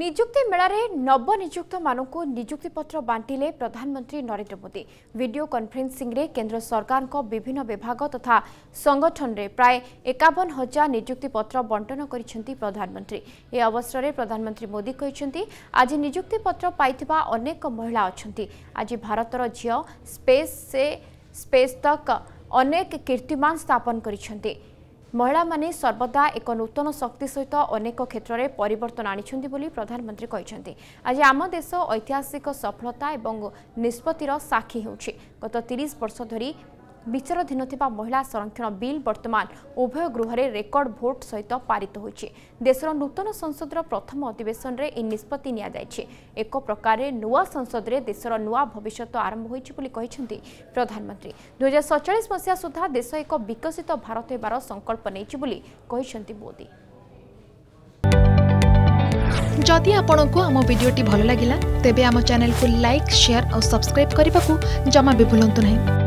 निजुक्ति मेलारे नवनिजुक्त मानकु निजुक्ति पत्र बांटिले प्रधानमंत्री Narendra Modi. Video conferencing रे केंद्र सरकार को विभिन्न विभाग तथा संगठन रे प्राय 51,000 निजुक्ति पत्र बंटन करिसेंती प्रधानमंत्री। ए अवसर रे प्रधानमंत्री मोदी कहिसेंती आज निजुक्ति पत्र पाइथिबा अनेक महिला अछंती। आज भारतर झियो स्पेस से स्पेस तक अनेक कीर्तिमान स्थापन करिसेंती। महिला माने सर्वदा एक नूतन शक्ति सहित अनेक क्षेत्र में परिवर्तन आनिछंती बोली प्रधानमंत्री कहिसेंती। आज आम देश ऐतिहासिक सफलता एवं निष्पत्तिर साक्षी होउछि। गत 30 वर्ष धरी विचाराधीन थिबा महिला संरक्षण बिल वर्तमान उभय गृह में रेकर्ड भोट सहित पारित होइछि। देशर नूतन संसदर प्रथम अधिवेशन रे इन निष्पत्ति निया जाइछि। एक प्रकार रे नुआ संसद रे देशर नुआ भविष्यत आरंभ होइछि बोली कहिसेंती प्रधानमंत्री। 2047 मसीहा सुधा देश एक विकसित भारत हेबार संकल्प नेछि बोली कहिसेंती मोदी। जदि आपंक आम भिडी भल लगा तेब आम चैनल को लाइक शेयर और सब्सक्राइब करने को जमा भी भूलु ना।